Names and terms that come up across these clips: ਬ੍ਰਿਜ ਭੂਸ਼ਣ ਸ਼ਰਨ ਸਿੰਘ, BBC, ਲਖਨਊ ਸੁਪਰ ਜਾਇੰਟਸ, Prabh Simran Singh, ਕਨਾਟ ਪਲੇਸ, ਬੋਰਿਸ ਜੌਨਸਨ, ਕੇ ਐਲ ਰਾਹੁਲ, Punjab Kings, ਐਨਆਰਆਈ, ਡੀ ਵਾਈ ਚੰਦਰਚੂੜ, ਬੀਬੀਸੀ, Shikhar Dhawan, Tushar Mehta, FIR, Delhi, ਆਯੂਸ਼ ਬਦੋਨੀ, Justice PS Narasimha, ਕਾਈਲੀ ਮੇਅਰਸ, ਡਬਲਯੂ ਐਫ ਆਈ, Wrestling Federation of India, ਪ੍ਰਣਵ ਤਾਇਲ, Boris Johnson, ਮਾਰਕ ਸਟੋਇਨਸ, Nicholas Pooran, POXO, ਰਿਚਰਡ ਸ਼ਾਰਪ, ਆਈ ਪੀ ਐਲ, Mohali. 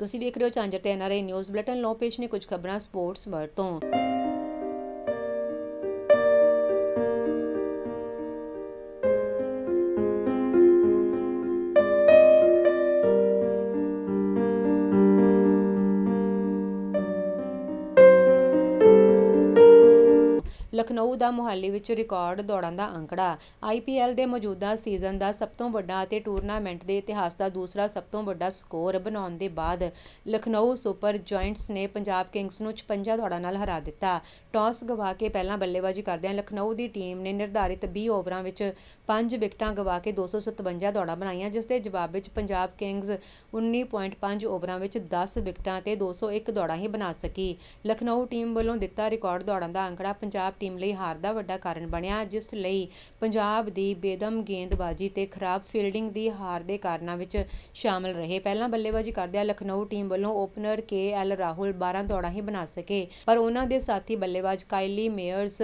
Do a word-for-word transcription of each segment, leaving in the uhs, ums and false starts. ਤੁਸੀਂ ਵੇਖ ਰਹੇ ਹੋ ਝਾਂਜਰ ਤੇ ਐਨਆਰਆਈ ਨਿਊਜ਼ ਬੁਲੇਟਿਨ। ਲੋ ਪੇਸ਼ ਨੇ ਕੁਝ ਖਬਰਾਂ ਸਪੋਰਟਸ ਵਰਲਡ ਤੋਂ। लखनऊ का मोहाली विच रिकॉर्ड दौड़ां का अंकड़ा। आई पी एल के मौजूदा सीजन का सब तो वड्डा ते टूरनामेंट के इतिहास का दूसरा सब तो वड्डा स्कोर बनाने के बाद लखनऊ सुपर जॉइंट्स ने पंजाब किंग्स नूं छप्पन दौड़ां नाल हरा दिता। टॉस गवा के पहला बल्लेबाजी करदिआं लखनऊ की टीम ने निर्धारित बीस ओवरां विच पांच विकटां गवा के दो सौ सतवंजा दौड़ां बनाईआं, जिस के जवाब में पंजाब किंग्स उन्नीस पॉइंट पांच ओवरां विच दस विकटां ते दो सौ एक दौड़ां ही बना सकी। लखनऊ टीम वालों दिता रिकॉर्ड दौड़ां का अंकड़ा पंजाब टीम ਲਈ ਹਾਰ ਦਾ ਵੱਡਾ ਕਾਰਨ ਬਣਿਆ, ਜਿਸ ਲਈ ਪੰਜਾਬ ਦੀ ਬੇਦਮ ਗੇਂਦਬਾਜ਼ੀ ਤੇ ਖਰਾਬ ਫੀਲਡਿੰਗ ਦੀ ਹਾਰ ਦੇ ਕਾਰਨਾਂ ਵਿੱਚ ਸ਼ਾਮਲ ਰਹੇ। ਪਹਿਲਾਂ ਬੱਲੇਬਾਜ਼ੀ ਕਰਦਿਆਂ ਲਖਨਊ ਟੀਮ ਵੱਲੋਂ ਓਪਨਰ ਕੇ ਐਲ ਰਾਹੁਲ ਬਾਰਾਂ ਦੌੜਾਂ ਹੀ ਬਣਾ ਸਕੇ, ਪਰ ਉਹਨਾਂ ਦੇ ਸਾਥੀ ਬੱਲੇਬਾਜ਼ ਕਾਈਲੀ ਮੇਅਰਸ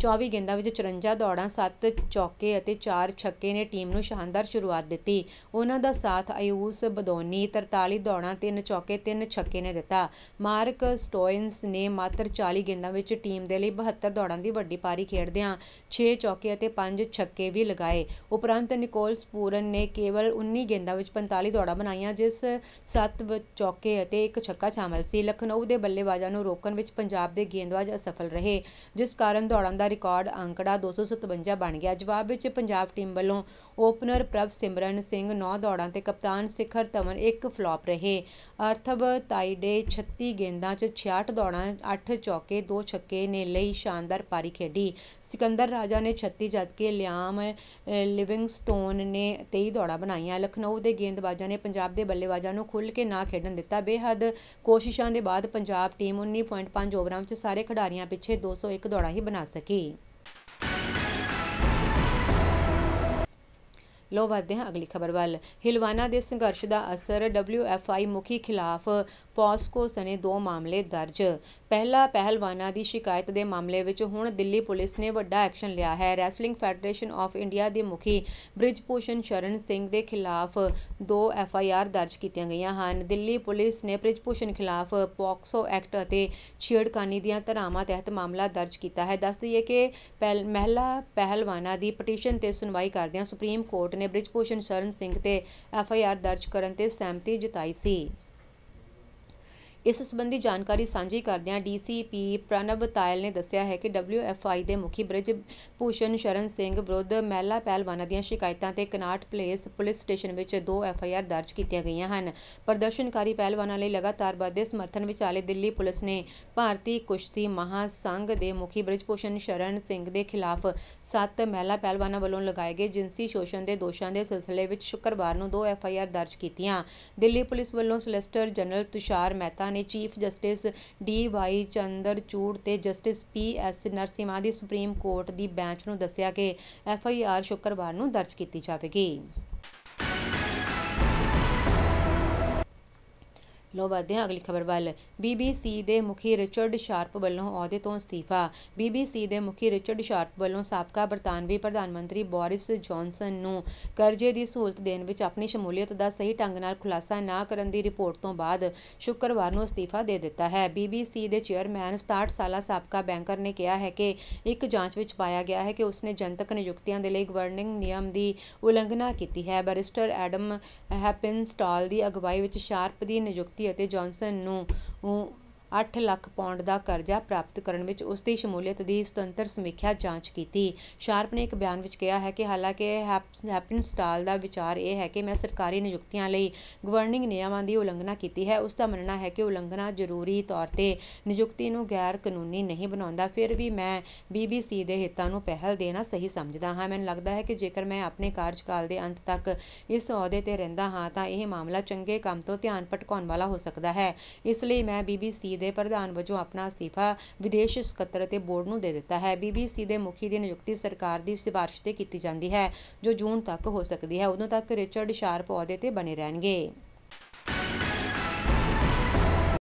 ਚੌਵੀ ਗੇਂਦਾਂ ਵਿੱਚ ਚੁਰੰਜਾ ਦੌੜਾਂ, ਸੱਤ ਚੌਕੇ ਅਤੇ ਚਾਰ ਛੱਕੇ ਨੇ ਟੀਮ ਨੂੰ ਸ਼ਾਨਦਾਰ ਸ਼ੁਰੂਆਤ ਦਿੱਤੀ। ਉਹਨਾਂ ਦਾ ਸਾਥ ਆਯੂਸ਼ ਬਦੋਨੀ ਤਰਤਾਲੀ ਦੌੜਾਂ, ਤਿੰਨ ਚੌਕੇ ਤਿੰਨ ਛੱਕੇ ਨੇ ਦਿੱਤਾ। ਮਾਰਕ ਸਟੋਇਨਸ ਨੇ ਮਾਤਰ ਚਾਲੀ ਗੇਂਦਾਂ ਵਿੱਚ ਟੀਮ ਦੇ ਲਈ बहत्तर दौड़ां की वड्डी पारी खेडदियां छे चौके और पांच छक्के भी लगाए। उपरंत निकोलस पूरन ने केवल उन्नीस गेंदा विच पैंतालीस दौड़ां बनाईआं, जिस सत्त चौके और एक छक्का शामिल सी। लखनऊ के बल्लेबाजां नूं रोकण विच पंजाब दे गेंदबाज असफल रहे, जिस कारण दौड़ां का रिकॉर्ड अंकड़ा दो सौ सतवंजा बन गया। जवाब विच पंजाब टीम वल्लों ओपनर प्रभ सिमरन सिंह नौ दौड़ां ते कप्तान शिखर धवन एक फ्लॉप रहे। अर्थव ताइडे छत्तीस गेंदा च छियासठ दौड़ां, अठ चौके दो छक्के ने ਲਈ शानदार पारी खेडी। सिकंदर राजा ने छत्तीस जबकि लियाम लिविंगस्टोन ने तेईस दौड़ां बनाईआं। लखनऊ के गेंदबाजां ने पंजाब के बल्लेबाजां नूं खुल के ना खेडण दिता। बेहद कोशिशां दे बाद पंजाब टीम उन्नीस पॉइंट पांच ओवरां विच सारे खिडारियां पिछे दो सौ एक दौड़ां ही बना सकी। लो वधदे हैं अगली खबर वाल। हिलवाना के संघर्ष का असर डबल्यू एफ आई मुखी खिलाफ पॉक्सो सने दो मामले दर्ज। पहला पहलवाना की शिकायत के मामले में हुण दिल्ली पुलिस ने वड्डा एक्शन लिया है। रैसलिंग फैडरेशन ऑफ इंडिया के मुखी ब्रिज भूषण शरण सिंह के खिलाफ दो एफ आई आर दर्ज की गई हैं। दिल्ली पुलिस ने ब्रिज भूषण खिलाफ पॉक्सो एक्ट और छेड़खानी दीआं धारावां तहत मामला दर्ज किया है। दस दईए कि पहल महिला पहलवाना की पटीशन से सुनवाई करदिआं सुप्रीम कोर्ट ਨੇ ਬ੍ਰਿਜ ਭੂਸ਼ਣ ਸ਼ਰਨ ਸਿੰਘ ਤੇ ਐਫ ਆਈ ਆਰ ਦਰਜ ਕਰਨ ਤੇ ਸਹਿਮਤੀ ਜਤਾਈ ਸੀ। इस संबंधी जानकारी साझी करदिआं D C P Pranav Tayal ने दस्सिया है कि डबल्यू एफ आई के मुखी ब्रिज भूषण शरण सिंह विरुद्ध महिला पहलवाना दियां शिकायतां ते कनाट प्लेस पुलिस स्टेशन विच दो एफ आई आर दर्ज कीतियां गईयां हन। प्रदर्शनकारी पहलवाना लई लगातार वधदे समर्थन विचाले दिल्ली पुलिस ने भारतीय कुश्ती महासंघ के मुखी ब्रिज भूषण शरण सिंह के खिलाफ सत्त महिला पहलवाना वालों लगाए गए जिनसी शोषण के दोषों के सिलसिले में शुक्रवार को दो एफ आई आर दर्ज कीतियां। दिल्ली पुलिस वालों सलैसिटर जनरल तुषार मेहता ने chief justice D Y Chandrachud ते जस्टिस पी एस नरसिम्हा दी सुप्रीम कोर्ट दी बेंच नूं दस्सिया कि एफ आई आर शुक्रवार नूं दर्ज की जावेगी। लो वधदे हैं अगली खबर वाल। बी बी सी के मुखी रिचर्ड शार्प वालों अहुदे तो इस्तीफा। बी बी सी के मुखी रिचर्ड शार्प वालों साबका बरतानवी प्रधानमंत्री बोरिस जॉनसन नूं करजे की सहूलत देण विच अपनी शमूलीयत का सही ढंग नाल खुलासा ना करन दी रिपोर्ट तो बाद शुक्रवार नूं इस्तीफा दे दिता है। बी बी सी के चेयरमैन सताहठ साला साबका बैंकर ने कहा है कि एक जांच विच पाया गया है कि उसने जनतक नियुक्तियां दे लई गवर्निंग नियम की उलंघना की है। बैरिस्टर एडम हैपिनस्टॉल की अगवाई में शार्प की नियुक्ति ਅਤੇ ਜੌਨਸਨ ਨੂੰ अठ लाख पाउंड का करजा प्राप्त करने में उसकी शमूलीयत की स्वतंत्र समीक्षा जांच की। शार्प ने एक बयान में कहा है कि हालांकि हैपिनस्टॉल का विचार यह है कि मैं सरकारी नियुक्तियों लिए गवर्निंग नियमों की उलंघना की है, उसका मानना है कि उलंघना जरूरी तौर पर नियुक्ति को गैर कानूनी नहीं बनाता, फिर भी मैं बी बी सी के हितों को पहल देना सही समझदा हाँ। मैं लगता है कि जेकर मैं अपने कार्यकाल के अंत तक इस अहुदे पर रहिंदा हाँ तो यह मामला चंगे काम तो ध्यान भटकाने वाला हो सकता है, इसलिए मैं बी बी सी ਦੇ ਪ੍ਰਧਾਨ ਵਜੋਂ ਆਪਣਾ ਅਸਤੀਫਾ ਵਿਦੇਸ਼ ਸਕੱਤਰ ਅਤੇ ਬੋਰਡ ਨੂੰ ਦੇ ਦਿੱਤਾ ਹੈ। ਬੀਬੀਸੀ ਦੇ ਮੁਖੀ ਦੀ ਨਿਯੁਕਤੀ ਸਰਕਾਰ ਦੀ ਸਿਫਾਰਿਸ਼ ਤੇ ਕੀਤੀ ਜਾਂਦੀ ਹੈ ਜੋ ਜੂਨ ਤੱਕ ਹੋ ਸਕਦੀ ਹੈ। ਉਦੋਂ ਤੱਕ ਰਿਚਰਡ ਸ਼ਾਰਪ ਅਹੁਦੇ ਤੇ ਬਣੇ ਰਹਿਣਗੇ।